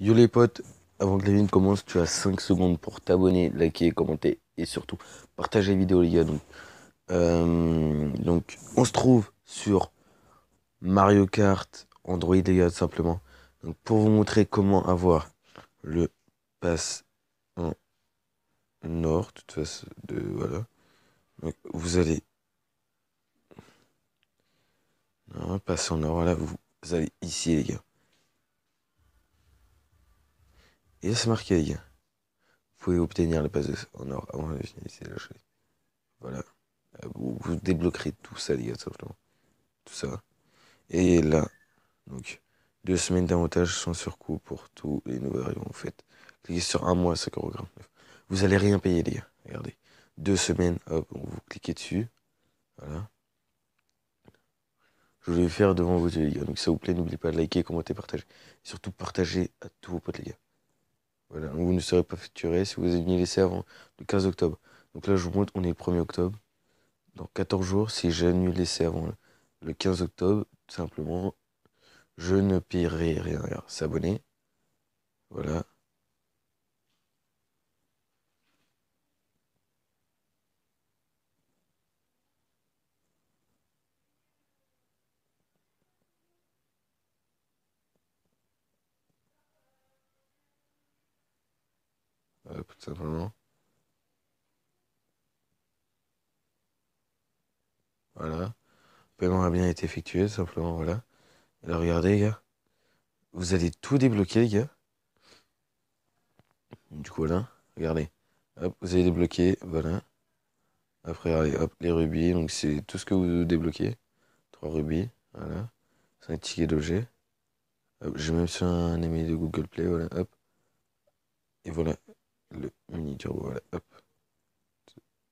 Yo les potes, avant que la vidéo commence, tu as 5 secondes pour t'abonner, liker, commenter et surtout partager la vidéo les gars. Donc on se trouve sur Mario Kart Android les gars, simplement. Donc pour vous montrer comment avoir le pass en or, de toute façon, voilà. Donc vous allez... Non, pass en or, voilà, vous allez ici les gars. Et là, c'est marqué, les gars. Vous pouvez obtenir le pass en or avant de finir la chose. Voilà. Vous débloquerez tout ça, les gars, simplement. Tout ça. Et là, donc, 2 semaines d'avantage sans surcoût pour tous les nouveaux arrivants. Vous faites. Cliquez sur 1 mois, 5,49 €. Vous allez rien payer, les gars. Regardez. 2 semaines, hop, vous cliquez dessus. Voilà. Je vais le faire devant vous, les gars. Donc, ça vous plaît, n'oubliez pas de liker, commenter, partager. Et surtout, partagez à tous vos potes, les gars. Voilà, vous ne serez pas facturé si vous avez mis l'essai avant le 15 octobre. Donc là, je vous montre, on est le 1er octobre. Dans 14 jours, si j'annule l'essai avant le 15 octobre, simplement, je ne paierai rien. Alors, s'abonner. Voilà. Tout simplement. Voilà. Le paiement a bien été effectué, simplement, voilà. Et là, regardez, les gars. Vous allez tout débloquer, les gars. Du coup, voilà. Regardez. Hop, vous allez débloquer, voilà. Après, regardez, hop, les rubis. Donc, c'est tout ce que vous débloquez. 3 rubis, voilà. 5 tickets d'objets. J'ai même sur un email de Google Play, voilà, hop. Et voilà. Le mini turbo, voilà, hop.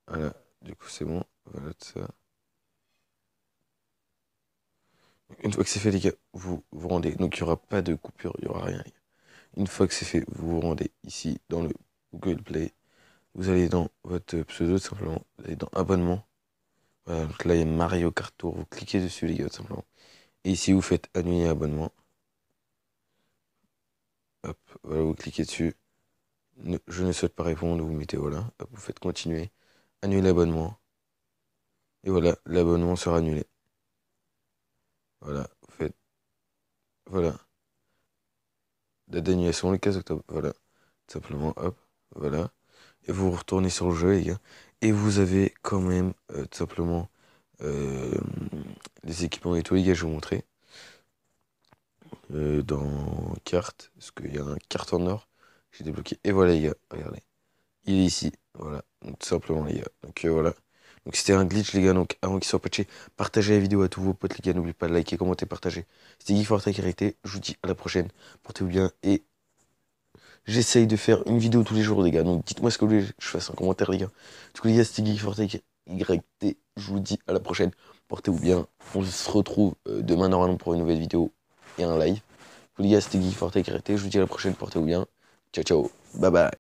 Voilà, du coup c'est bon, voilà tout ça. Une fois que c'est fait les gars, vous vous rendez, donc il n'y aura pas de coupure, il n'y aura rien les gars. Une fois que c'est fait, vous vous rendez ici dans le Google Play, vous allez dans votre pseudo tout simplement, vous allez dans abonnement. Voilà, donc là il y a Mario Kart Tour, vous cliquez dessus les gars tout simplement. Et ici vous faites annuler abonnement. Hop, voilà, vous cliquez dessus. Je ne souhaite pas répondre, vous mettez voilà, vous faites continuer, annuler l'abonnement, et voilà, l'abonnement sera annulé. Voilà, vous faites, voilà, date d'annulation le 15 octobre, voilà, tout simplement, hop, voilà, et vous retournez sur le jeu les gars, et vous avez quand même, tout simplement, les équipements et tout les gars, je vais vous montrer, dans carte, parce qu'il y a un carte en or, j'ai débloqué, et voilà les gars, regardez, il est ici, voilà, donc tout simplement les gars, donc voilà, donc c'était un glitch les gars, donc avant qu'il soit patché, partagez la vidéo à tous vos potes les gars, n'oubliez pas de liker, commenter, partager, c'était Geekfortek YT, je vous dis à la prochaine, portez-vous bien, et j'essaye de faire une vidéo tous les jours les gars, donc dites-moi ce que vous voulez, je fasse un commentaire les gars, du coup les gars, c'était Geekfortek YT, je vous dis à la prochaine, portez-vous bien, on se retrouve demain normalement pour une nouvelle vidéo, et un live, du coup les gars, c'était Geekfortek YT, je vous dis à la prochaine, portez-vous bien. Ciao, ciao. Bye, bye.